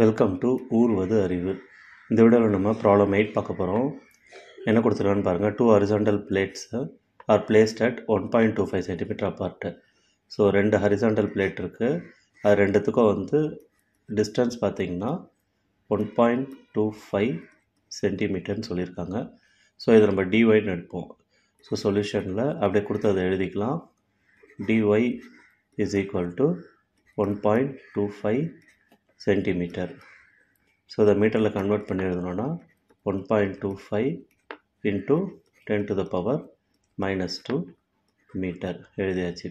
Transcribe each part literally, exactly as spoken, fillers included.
Welcome to ஊர்வது அறிவு. இந்த வீடியோவில் நம்ம ப்ராப்ளம் எயிட் பார்க்க போகிறோம். என்ன கொடுத்துருக்கான்னு பாருங்கள். Two horizontal plates are placed at one point two five centimetre apart. So ரெண்டு ஹரிசாண்டல் பிளேட் இருக்குது. அது ரெண்டுத்துக்கும் வந்து டிஸ்டன்ஸ் பார்த்திங்கன்னா ஒன் பாயிண்ட் டூ ஃபைவ் சென்டிமீட்டர்னு சொல்லியிருக்காங்க. ஸோ இதை நம்ம டிஒய்ன்னு எடுப்போம். ஸோ சொல்யூஷனில் அப்படியே கொடுத்து அதை எழுதிக்கலாம். Dy is equal to one point two five centimetre. So இதை மீட்டரில் கன்வெர்ட் பண்ணி எழுதணும்னா one point two five into ten to the power minus two metre எழுதியாச்சு.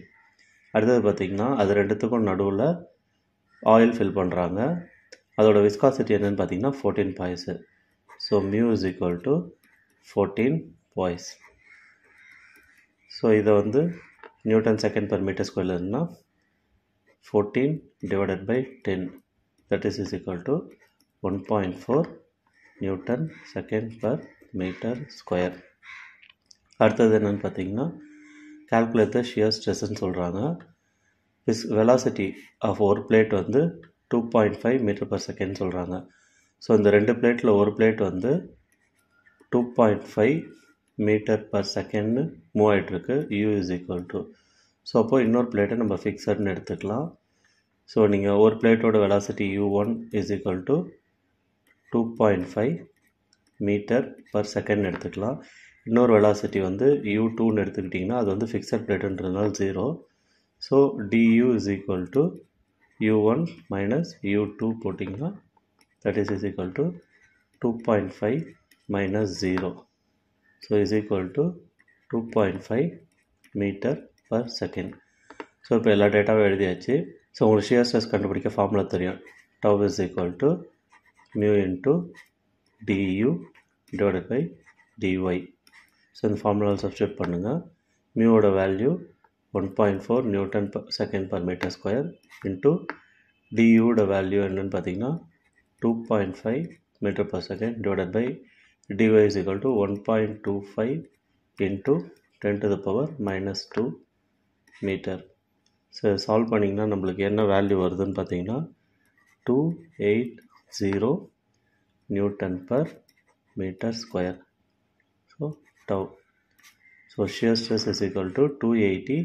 அடுத்தது பார்த்திங்கன்னா அது ரெண்டுத்துக்கும் நடுவில் ஆயில் ஃபில் பண்ணுறாங்க. அதோடய விஸ்காசிட்டி என்னென்னு பார்த்திங்கன்னா fourteen poise. So mu is equal to fourteen poise. So இதை வந்து newton second per metre square எழுதுனா fourteen divided by ten. That is is equal to one point four newton second per meter square. அடுத்தது என்னென்னு பார்த்தீங்கன்னா calculate the shear stress ன்னு சொல்கிறாங்க. this velocity of ஒரு plate வந்து two point five metre per second சொல்கிறாங்க. So இந்த ரெண்டு பிளேட்டில் ஒரு பிளேட் வந்து two point five metre per செகண்ட்னு மூவ் ஆகிட்ருக்கு. u is equal to so அப்போது இன்னொரு பிளேட்டை நம்ம ஃபிக்ஸட்னு எடுத்துக்கலாம். ஸோ நீங்கள் ஒரு பிளேட்டோட velocity u one is equal to two point five metre per second எடுத்துக்கலாம். இன்னொரு வெலாசிட்டி வந்து யூ டூன்னு எடுத்துக்கிட்டிங்கன்னா அது வந்து ஃபிக்ஸட் பிளேட்டுன்றதுனால zero. So du is equal to you one minus u two போட்டிங்கன்னா that is is equal to two point five minus zero. So is equal to two point five metre per second. So இப்போ எல்லா டேட்டாவும் எழுதியாச்சு. So உங்களுக்கு shear stress கண்டுபிடிக்க formula தெரியும். Tau is equal to mu into du divided by dy. So இந்த ஃபார்முலாவில் substitute பண்ணுங்கள். மியூவோட value one point four newton per second per metre square into டியூவோட வேல்யூ என்னென்னு பார்த்தீங்கன்னா two point five metre per second divided by dy is equal to one point two five into ten to the power minus two metre. So solve பண்ணிங்கன்னா நம்மளுக்கு என்ன value வருதுன்னு பார்த்தீங்கன்னா two eight zero newton per metre square. So tau. So shear stress is equal to two eighty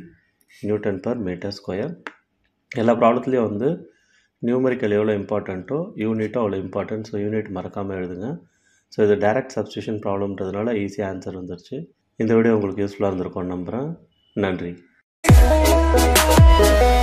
newton per metre square. எல்லா ப்ராப்ளத்துலேயும் வந்து numerical எவ்வளோ இம்பார்ட்டண்ட்டோ யூனிட்டோ அவ்வளோ இம்பார்ட்டன்ட். ஸோ யூனிட் மறக்காமல் எழுதுங்க. ஸோ இது டைரக்ட் சப்ஸ்டியூஷன் ப்ராப்ளம்ன்றதுனால ஈஸியாக ஆன்சர் வந்துருச்சு. இந்த வீடியோ உங்களுக்கு யூஸ்ஃபுல்லாக இருந்திருக்கும்னு நம்புகிறேன். நன்றி. Thank you.